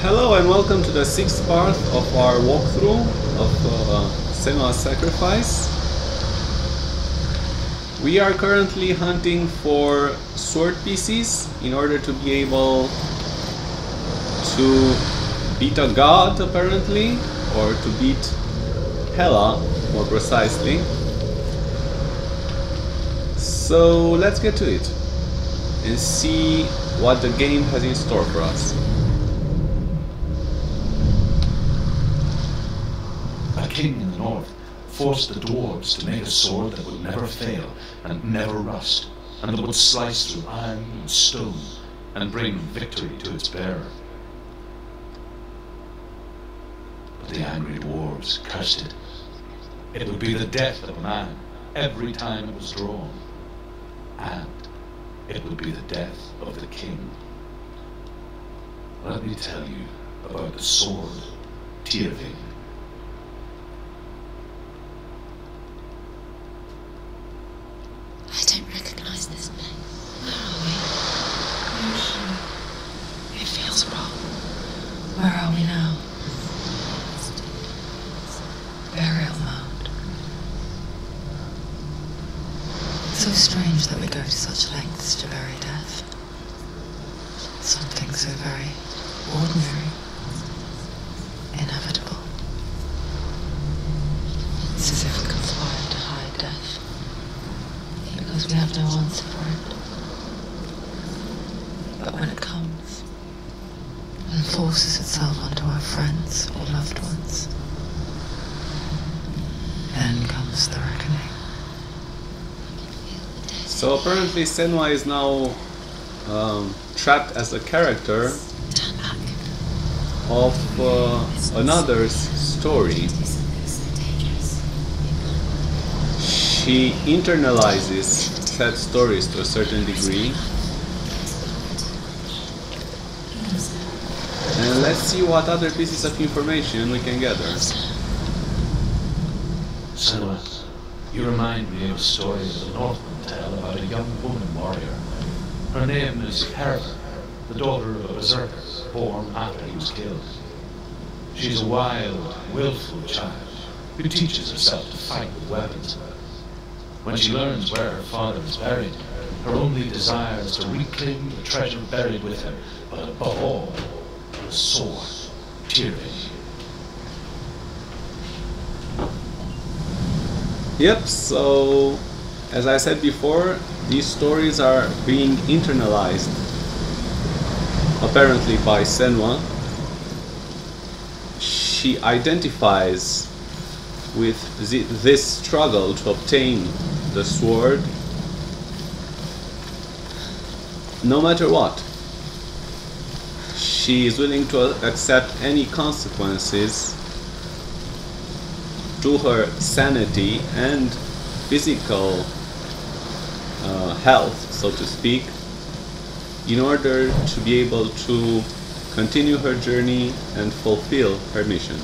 Hello and welcome to the sixth part of our walkthrough of Senua's Sacrifice. We are currently hunting for sword pieces in order to be able to beat a god, apparently, or to beat Hela, more precisely. So let's get to it and see what the game has in store for us. A king in the north forced the dwarves to make a sword that would never fail and never rust, and that would slice through iron and stone and bring victory to its bearer. But the angry dwarves cursed it. It would be the death of a man every time it was drawn, and it would be the death of the king. Let me tell you about the sword, Tyrfing. I don't recognize this name. Where are we? Where is she? It feels wrong. Where are we now? Burial mound. So strange that we go to such lengths to bury death. Something so very ordinary. Inevitable. It's as if we could fly to hide death. Because we have no answer for it. But when it comes and forces itself onto our friends or loved ones, then comes the reckoning. So apparently Senua is now trapped as a character of another's story. She internalizes sad stories to a certain degree. And let's see what other pieces of information we can gather. Senua, you remind me of a story that the Northmen tell about a young woman warrior. Her name is Hera, the daughter of a berserker, born after he was killed. She is a wild, willful child who teaches herself to fight with weapons. When she learns where her father is buried, her only desire is to reclaim the treasure buried with him, but above all, the sword, Tyrfing. Yep, so as I said before, these stories are being internalized, apparently by Senua. She identifies with this struggle to obtain the sword, no matter what. She is willing to accept any consequences to her sanity and physical health, so to speak, in order to be able to continue her journey and fulfill her mission.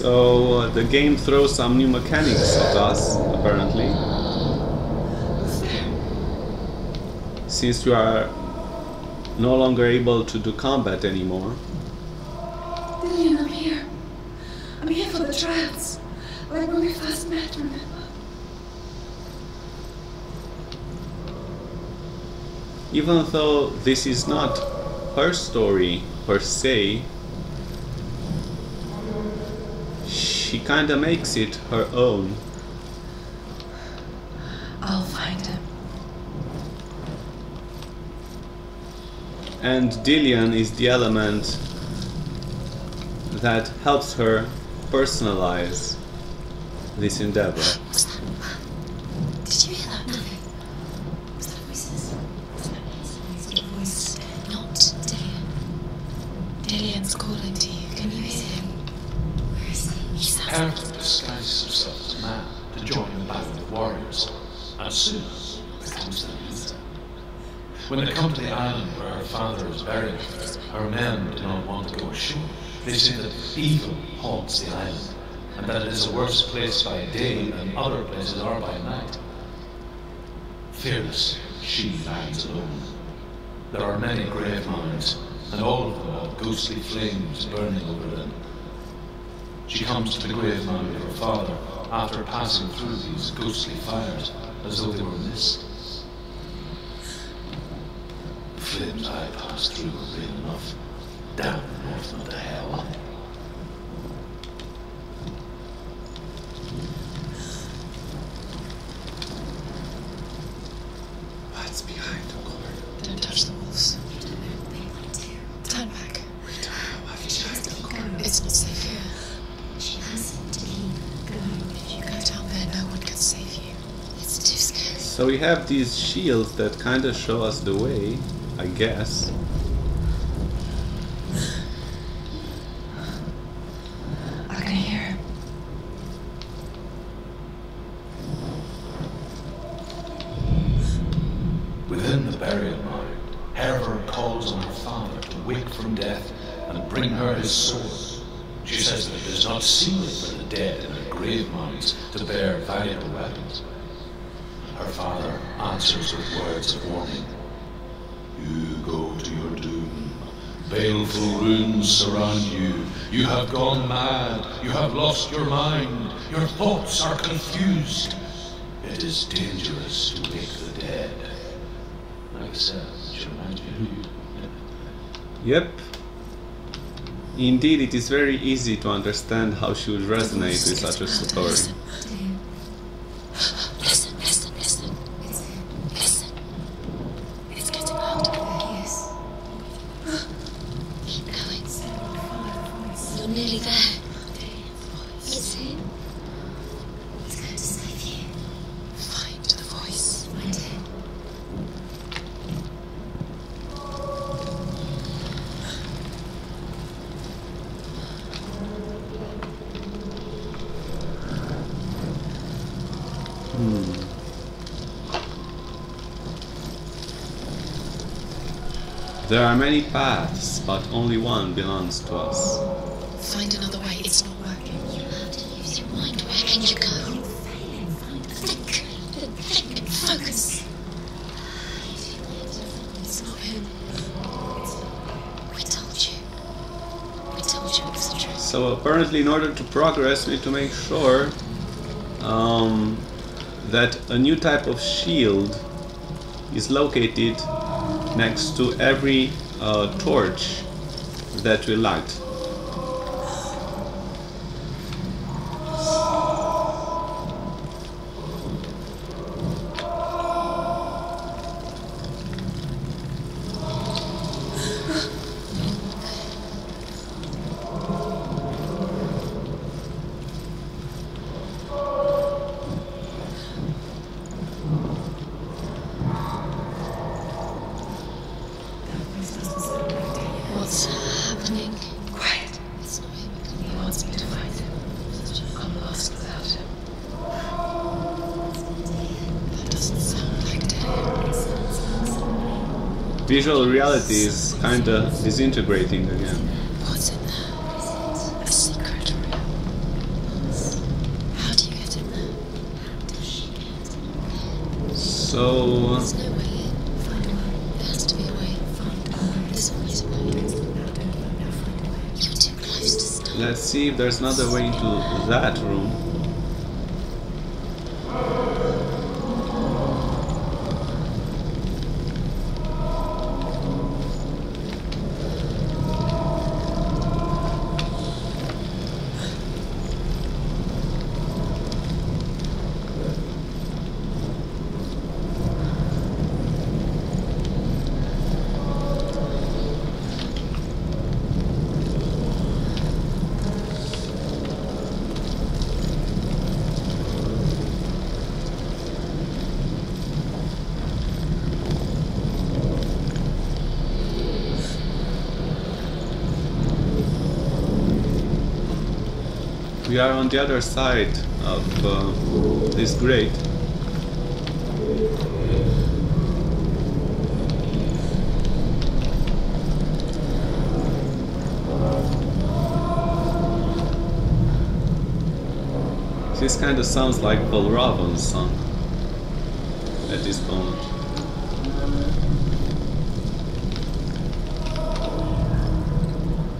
So the game throws some new mechanics at us, apparently. Since we are no longer able to do combat anymore. Dillion, I'm here. I'm here for the trials. Like when we first met, remember? Even though this is not her story per se, she kinda makes it her own. I'll find him. And Dillion is the element that helps her personalize this endeavor. Did you hear that? Nothing. Was that voices? Was that voice? Not Dillion. Dillion's calling to you. Can you hear him? Where is he? He sounds like... disguises himself as man to join the battle with warriors, and soon becomes their leader. When they come to the island where her father is buried, her men do not want to go ashore. They say that evil haunts the island, and that it is a worse place by day than other places are by night. Fearless, she lies alone. There are many grave mounds, and all of them have ghostly flames burning over them. She comes to the grave mound of her father after passing through these ghostly fires, as though they were mist. The flames I passed through were real enough, down northward to hell. What's behind the Lord? Don't touch the wolves. Turn back. It's not safe here. She hasn't been. If you go down there, no one can save you. It's too scary. So we have these shields that kind of show us the way, I guess. With words of warning. You go to your doom. Baleful runes surround you. You have gone mad. You have lost your mind. Your thoughts are confused. It is dangerous to wake the dead. Like says, imagine. Yep. Indeed, it is very easy to understand how she would resonate with such a story. There are many paths, but only one belongs to us. Find another way, it's not working. You have to use your mind. Where can you go? Think and focus. It's not him. We told you it was the truth. So apparently in order to progress we need to make sure that a new type of shield is located next to every torch that we light. Visual reality is kind of disintegrating again. What's in there? A secret room. How do you get in there? How does she get in there? So... there's no way in. Find a way. There has to be a way. Find a way. There's always a way. Now find a way. You're too close to stop. Let's see if there's another way into that room. We are on the other side of this grate. This kind of sounds like Balravon's song at this moment.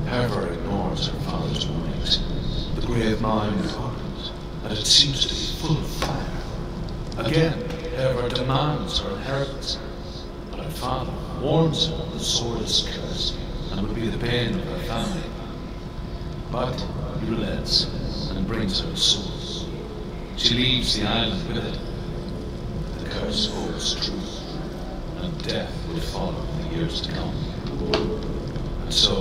Hervor ignores her father's warnings. The grave mind hardens, and it seems to be full of fire. Again, Hervor demands her inheritance, but her father warns her of the sword is cursed and would be the bane of her family. But he relents and brings her the sword. She leaves the island with it. The curse holds truth, and death will follow in the years to come. And so,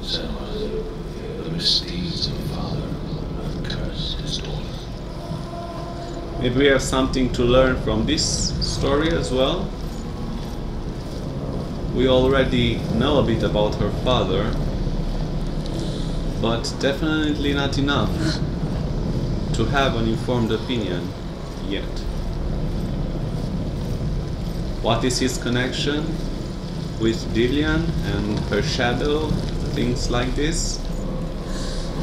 Senua, the misdeeds of the father have cursed his daughter. Maybe we have something to learn from this story as well. We already know a bit about her father, but definitely not enough to have an informed opinion yet. What is his connection with Dillion and her shadow, things like this?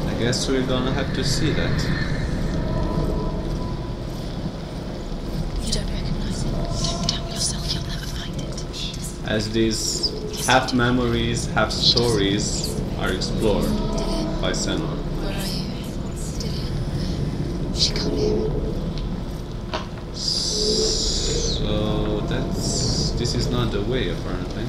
I guess we're gonna have to see that. You don't recognize it. Don't doubt yourself, you'll never find it. As these half memories, half stories are explored by Senua. So this is not the way, apparently.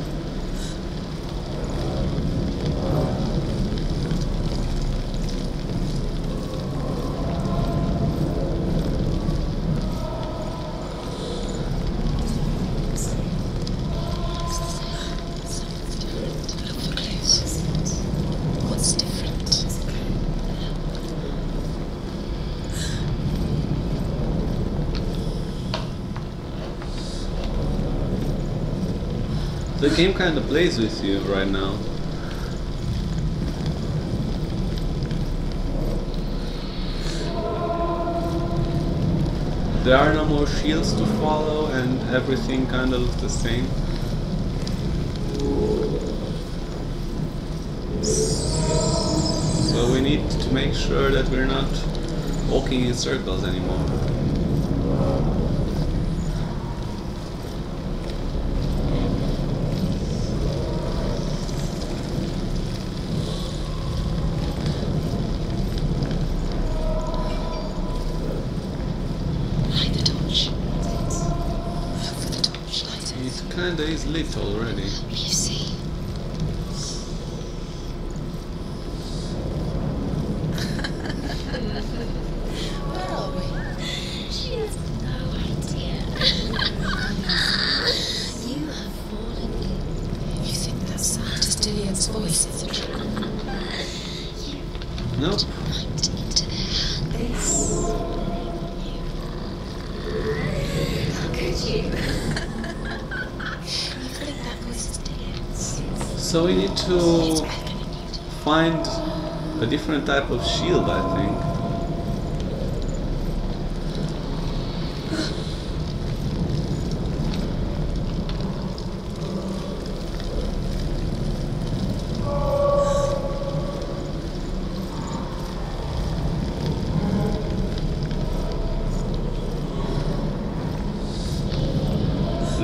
The game kind of plays with you right now. There are no more shields to follow and everything kind of looks the same. So we need to make sure that we're not walking in circles anymore. It's lit already. You see? Where are we? She has no idea. You have fallen in. You think that sound is Dillion's voice, is it? Nope. So we need to find a different type of shield, I think.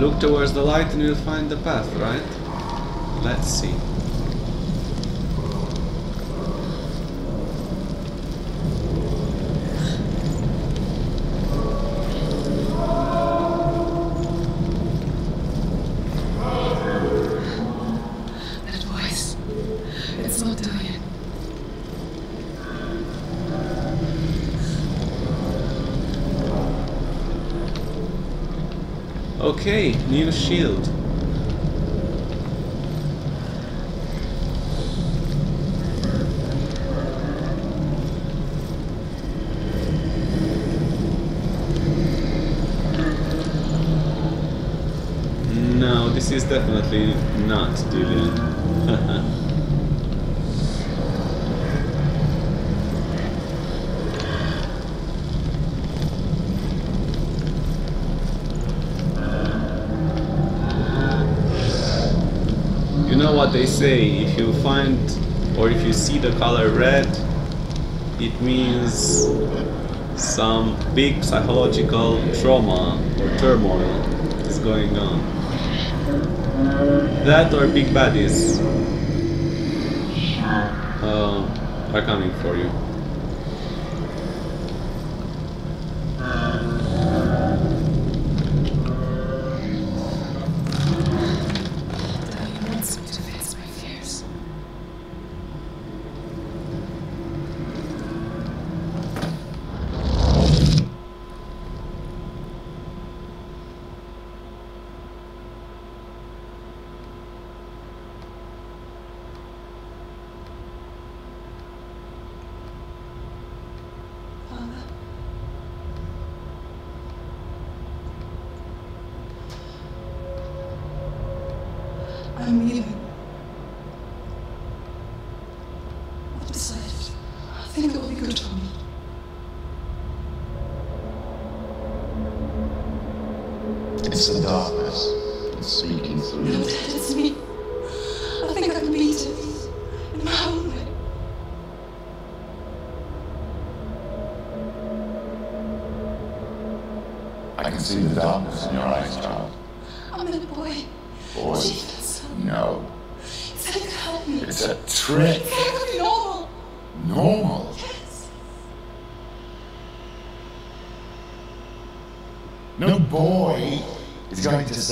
Look towards the light and you'll find the path, right? Let's see. That voice. It's not Dillion. Okay, new shield. This is definitely not Dillion. what they say, if you find or if you see the color red, it means some big psychological trauma or turmoil is going on. That or big baddies are coming for you.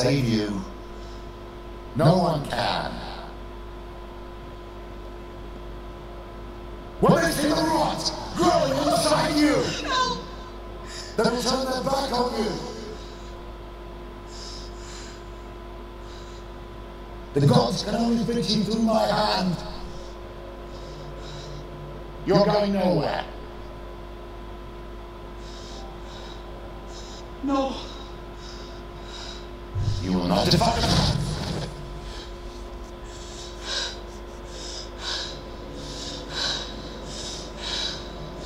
Save you. No one can. What is in the rot growing inside you? No. That will turn their back on you. The gods can only fit you through my hand. You're going nowhere. No. You will not defy me.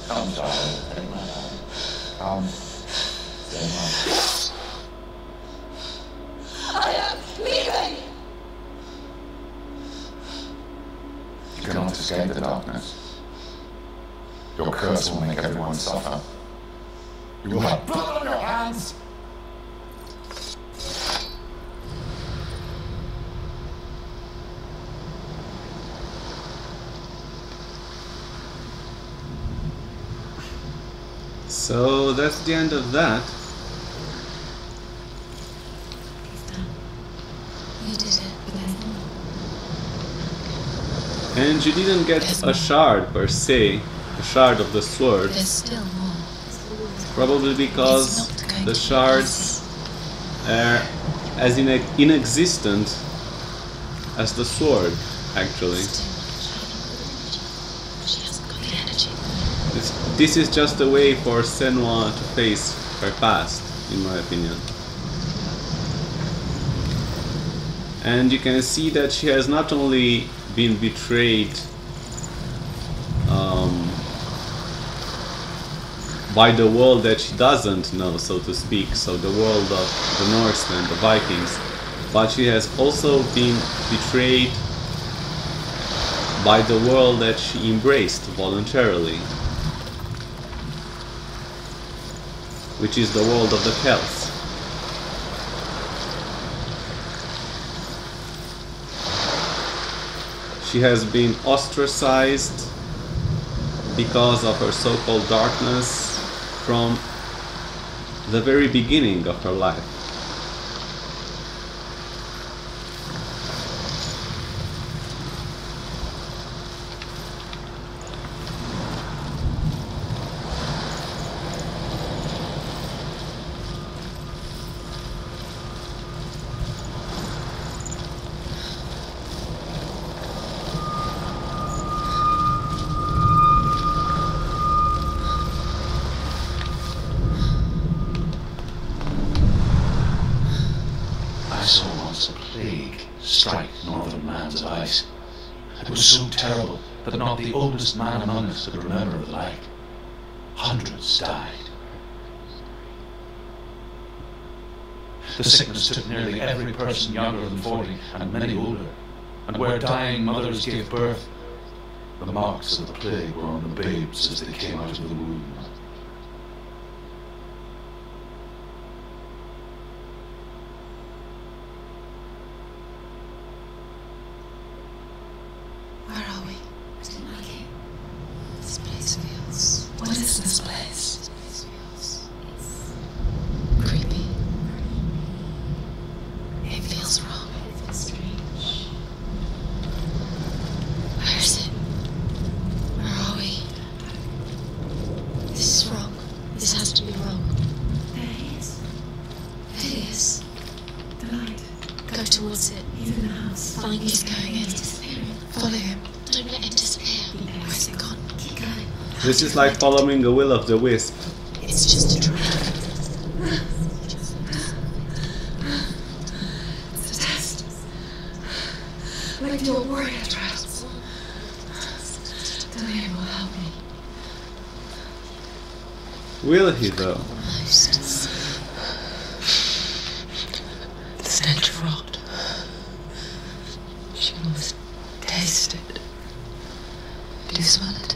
Come, darling. Take my hand. Come. Take my hand. I am leaving! You cannot escape the darkness. Your curse will make everyone suffer. You will have blood on your hands! So that's the end of that. You did it. And you didn't get a shard per se, a shard of the sword. Probably because the shards are as inexistent as the sword, actually. This is just a way for Senua to face her past, in my opinion. And you can see that she has not only been betrayed by the world that she doesn't know, so to speak, so the world of the Norsemen, the Vikings, but she has also been betrayed by the world that she embraced voluntarily, which is the world of the Celts. She has been ostracized because of her so-called darkness from the very beginning of her life. Man among us could remember the like. Hundreds died. The sickness took nearly every person younger than 40 and many older. and where dying mothers gave birth, the marks of the plague were on the babes as they came out of the womb. Where are we? Maggie, this place feels... What is this place? This place feels... It's... creepy. It feels wrong. It feels strange. Where is it? Where are we? This is wrong. This has to be wrong. There he is. There he is. The light. Go towards it. He's in the house. Find he's going in. Follow him. Don't let him disappear. Where's it gone? Keep going. This is like following a will of the wisp. It's just a trap. It's a test. Like the old warrior traps. Dillion will help me. Will he though? The stench of rot. She must taste it. Did you smell it?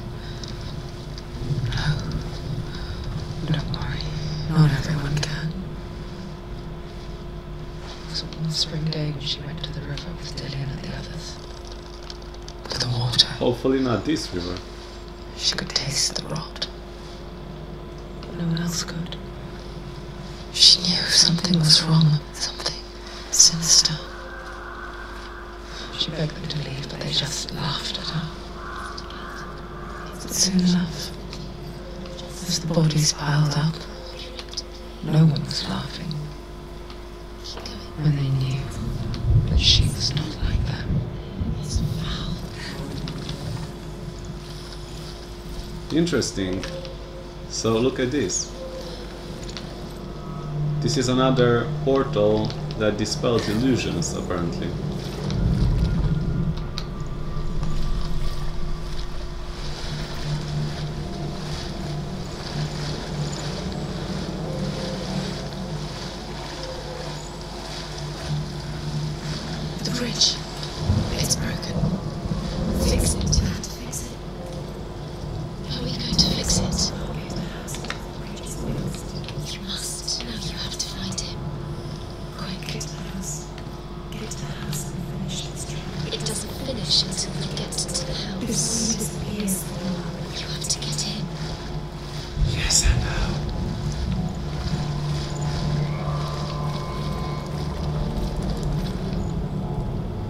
No. Don't worry. Not everyone can. It was one spring day when she went to the river with Dillion and the others. But the water... Hopefully not this river. She could taste the rot. But no one else could. She knew something was wrong. Something sinister. She begged them to leave, but they just laughed at her. But soon enough, as the bodies piled up, no one was laughing. When they knew that she was not like them. Interesting. So look at this. This is another portal that dispels illusions, apparently.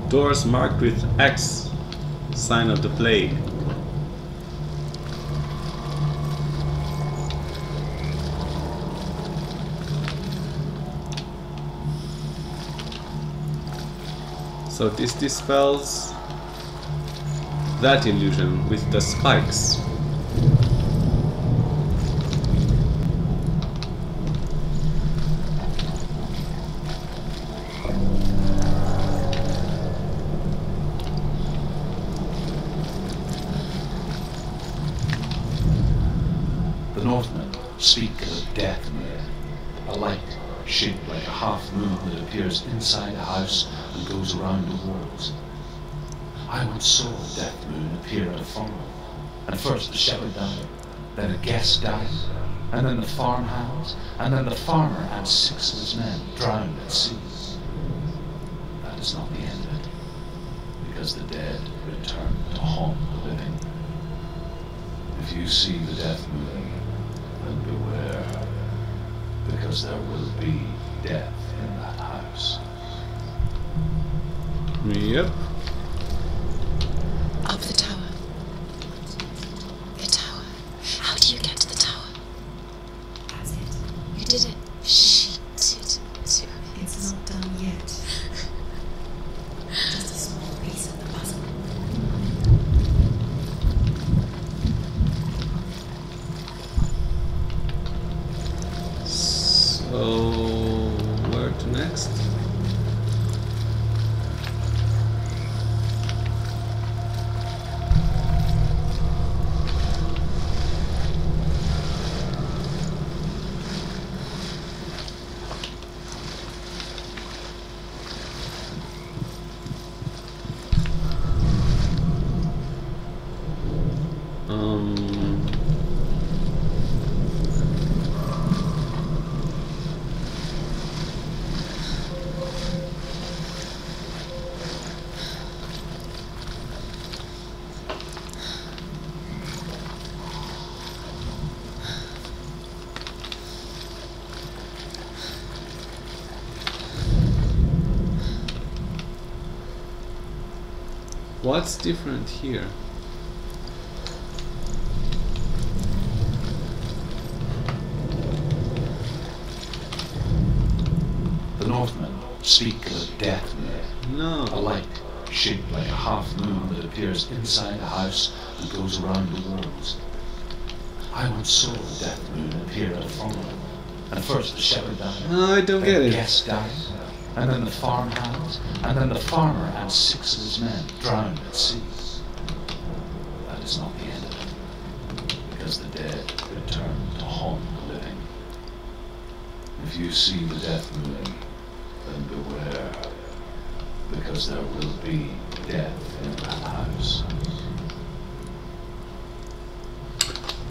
Doors marked with X, sign of the plague. So this dispels that illusion with the spikes. Speak of death in there. A light shaped like a half moon that appears inside a house and goes around the world. I once saw a death moon appear at a farm, and first the shepherd died, then a guest died, and then the farmhouse, and then the farmer and six of his men drowned at sea. That is not the end of it, because the dead return to haunt the living. If you see the death moon, and beware, because there will be death in that house. Yep. Up the tower. The tower. How do you get to the tower? That's it. You did it. She did it. It's not done yet. Just a small piece of the puzzle. So, where to next? What's different here? The Northmen speak of death there. No. A light shaped like a half moon that appears inside a house and goes around the walls. I once saw the death moon appear at a funeral, and first the shepherd died. No, I don't get it. Guest died. And then the farmhouse, and then the farmer and six of his men drowned at sea. That is not the end of it, because the dead return to haunt the living. If you see the death moon, then beware, because there will be death in that house.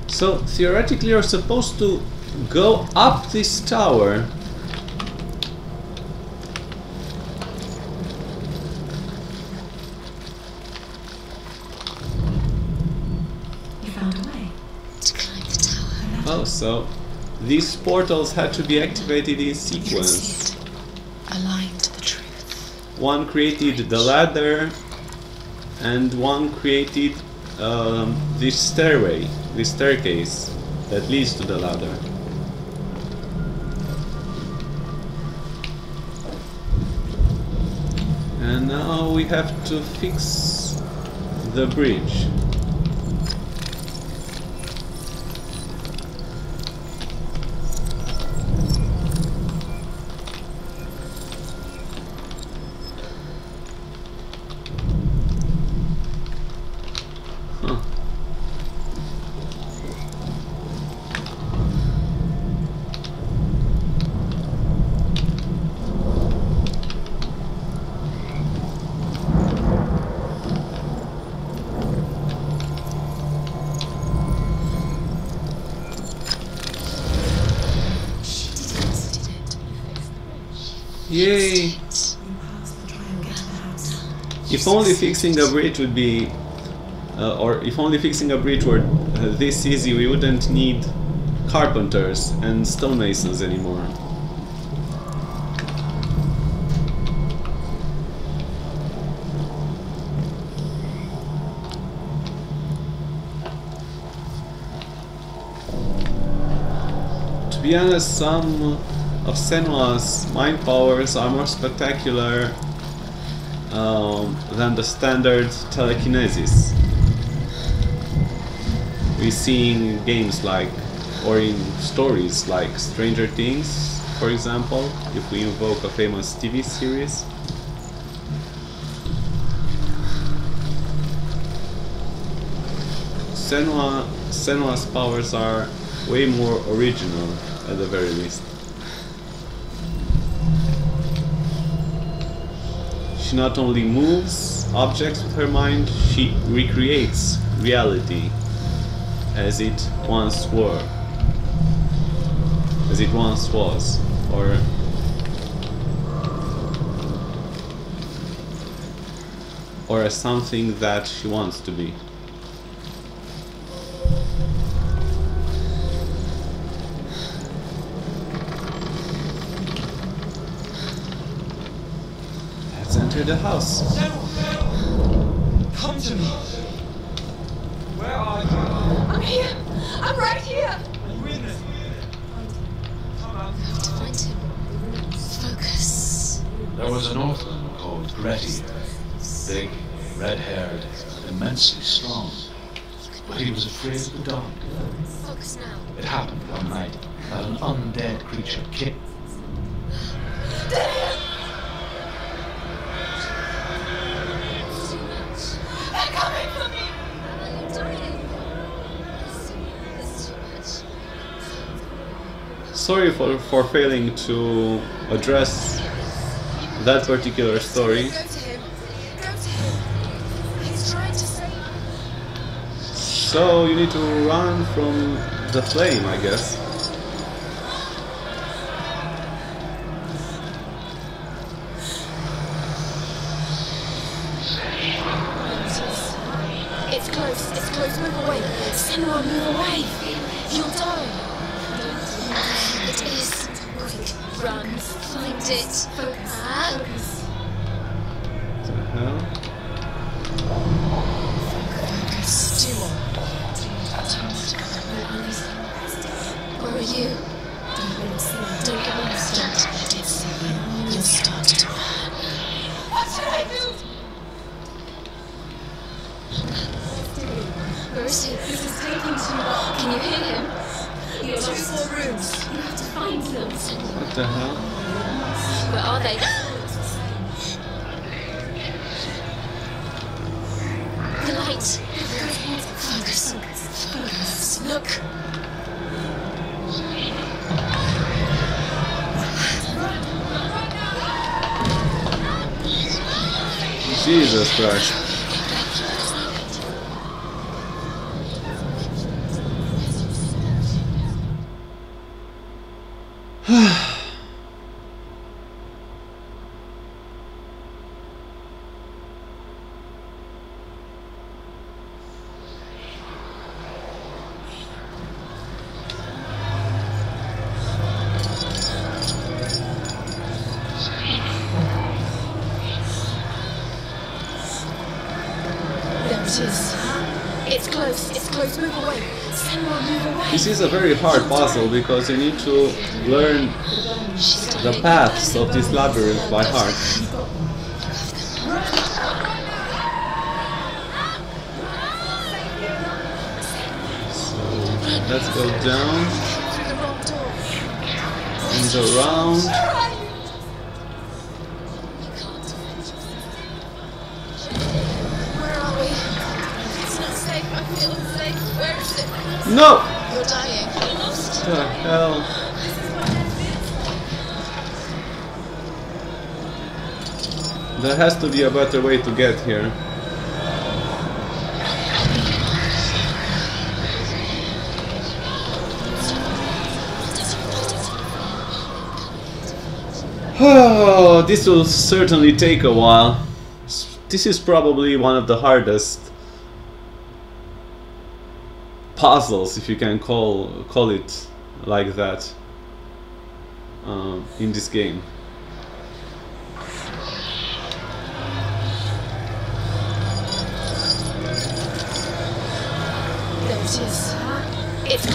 So theoretically, you're supposed to go up this tower. So these portals had to be activated in sequence. Aligned to the truth. One created the ladder, and one created this stairway, this staircase that leads to the ladder. And now we have to fix the bridge. Yay! If only fixing a bridge would be, or if only fixing a bridge were this easy, we wouldn't need carpenters and stonemasons anymore. To be honest, some of Senua's mind powers are more spectacular than the standard telekinesis we see in games like, or in stories like Stranger Things, for example, if we invoke a famous TV series. Senua's powers are way more original, at the very least. She not only moves objects with her mind, she recreates reality as it once were, as it once was, or as something that she wants to be. The house. Come to me. Where are you? I'm here. I'm right here. Are you in it? Come on. I have to find him. Focus. There was a Northman called Grettir. Big, red-haired, immensely strong. But he was afraid of the dark. Focus now. It happened one night that an undead creature kicked. Sorry for failing to address that particular story. So you need to run from the flame, I guess. It's close, move away. Senua, move away. You'll die. It is. Run, find it. Focus. What the hell? Focus. Do one. Where are you? Don't get me started. You'll start to burn. What should I do? Where is he? This is taking too long. Can you hear him? He has 2 more rooms. You have to find them. What the hell? Where are they? The light. Focus. Look. Jesus Christ. It's close, move away. Senua, move away. This is a very hard puzzle because you need to learn the paths of this labyrinth by heart. So let's go down and around. No! You're dying. What the hell? There has to be a better way to get here. Oh, this will certainly take a while. This is probably one of the hardest puzzles, if you can call it like that, in this game. There it is. It's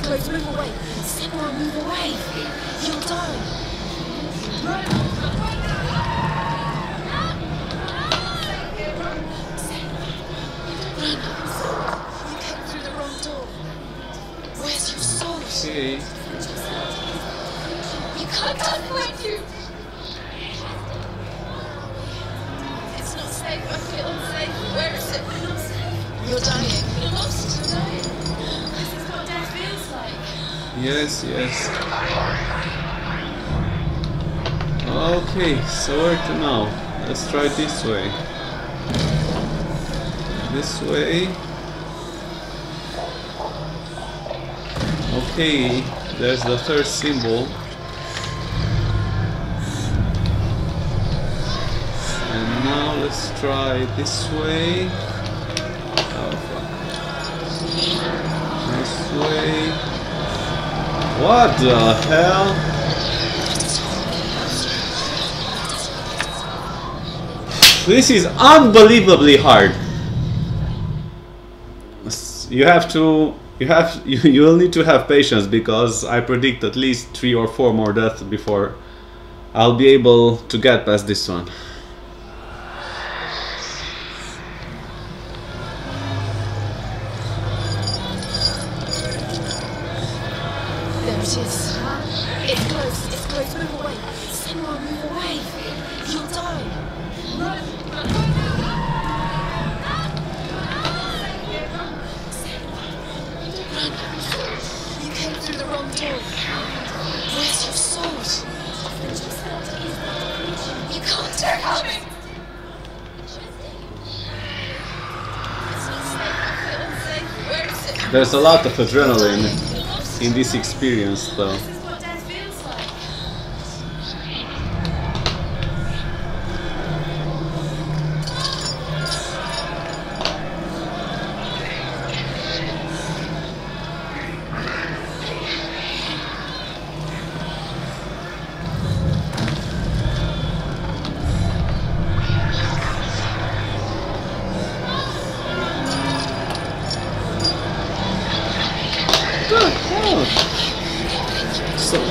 close, move away. Senua, move away. You'll die. Okay. You can't find you. It's not safe. I feel unsafe. Where is it? We're not safe. You're dying. You're lost. You're dying. This is what death feels like. Yes. Okay, so where to now? Let's try this way. This way. Okay, there's the 3rd symbol. And now let's try this way. Oh fuck. This way. What the hell? This is unbelievably hard. You'll need to have patience because I predict at least 3 or 4 more deaths before I'll be able to get past this one. There it is. It's close, move away. Senua, move away. You'll die. Run. Where's your sword? You can't turn on me! It's not safe, I feel unsafe. Where There's a lot of adrenaline in this experience though.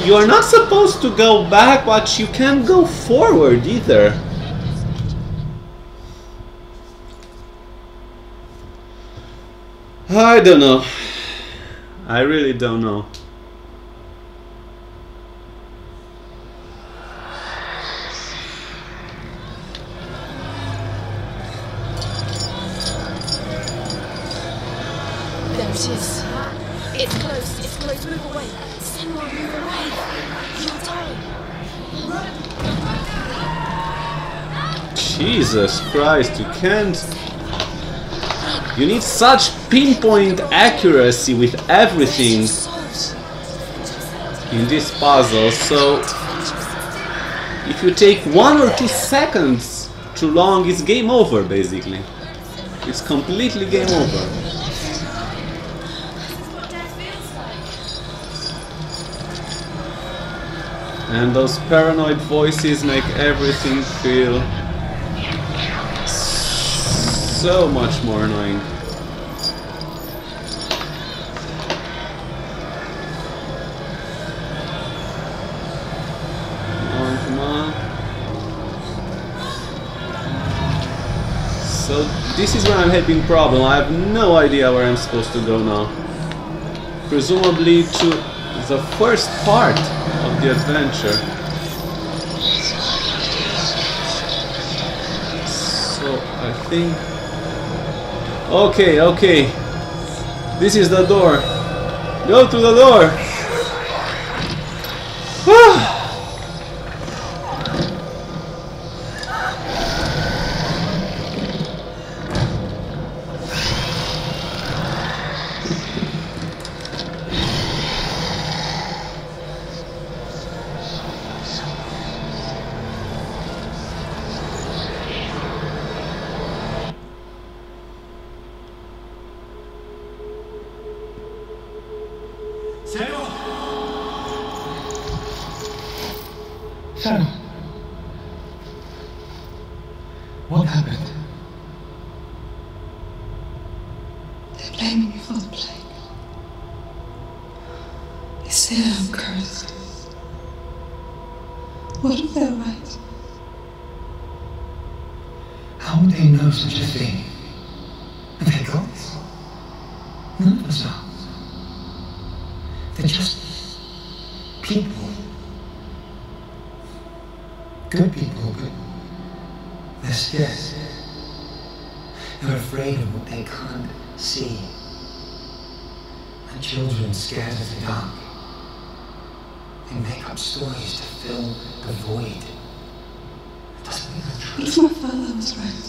You're not supposed to go back, but you can't go forward either. I don't know. I really don't know. There it is. It's close. It's close. Move away. Senua, move away. You'll die. Jesus Christ, you can't... You need such pinpoint accuracy with everything in this puzzle, so... If you take 1 or 2 seconds too long, it's game over, basically. It's completely game over. And those paranoid voices make everything feel so much more annoying. Come on. So this is where I'm having a problem. I have no idea where I'm supposed to go now. Presumably to the first part. The adventure. So I think. Okay, okay. This is the door. Go to the door. What happened? They're blaming me for the plague. They say I'm cursed. What if they're right? How would they know such a thing? Are they gods? None of us are. They're just people. Good people, but they're scared. They're afraid of what they can't see. And children scared of the dark. They make up stories to fill the void. It doesn't mean the truth. My father was right.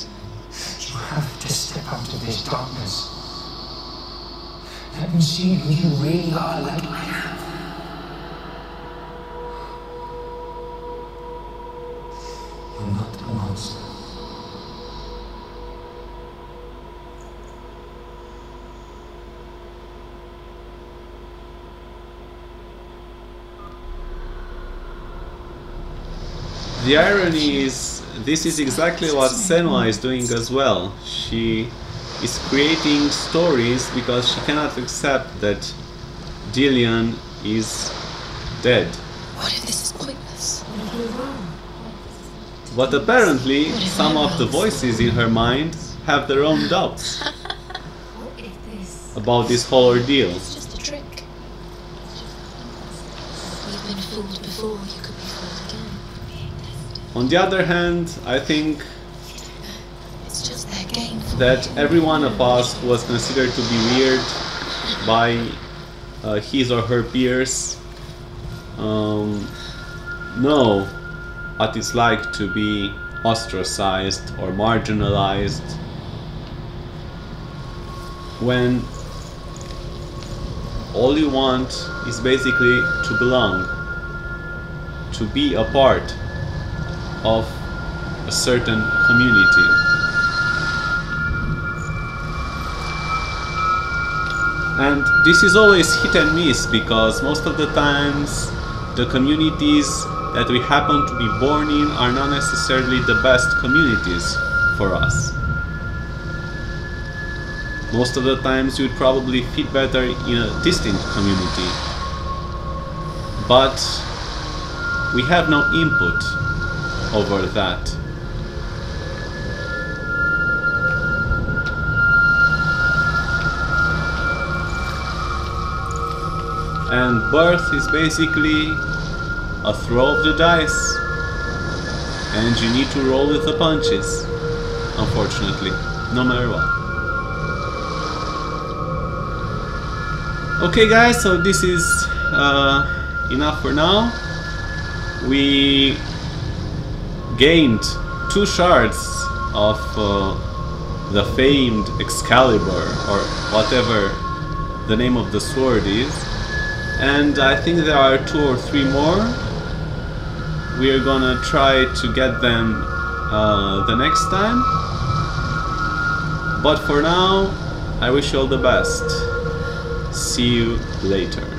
You have to step out of this darkness. Let them see who you really are, like I am. You're not a monster. The irony is, this is exactly what Senua is doing as well. She is creating stories because she cannot accept that Dillion is dead. What if this is pointless? But apparently, some of the voices in her mind have their own doubts about this whole ordeal. It's just a trick. You've been fooled before, you could be fooled again. On the other hand, I think that every one of us was considered to be weird by his or her peers. No. What it's like to be ostracized or marginalized when all you want is basically to belong, to be a part of a certain community. And this is always hit and miss, because most of the times the communities that we happen to be born in are not necessarily the best communities for us. Most of the times you'd probably fit better in a distant community, but we have no input over that. And birth is basically a throw of the dice, and you need to roll with the punches, unfortunately, no matter what. Okay guys, so this is enough for now. We gained 2 shards of the famed Excalibur, or whatever the name of the sword is. And I think there are 2 or 3 more. We are gonna try to get them the next time. But for now, I wish you all the best. See you later.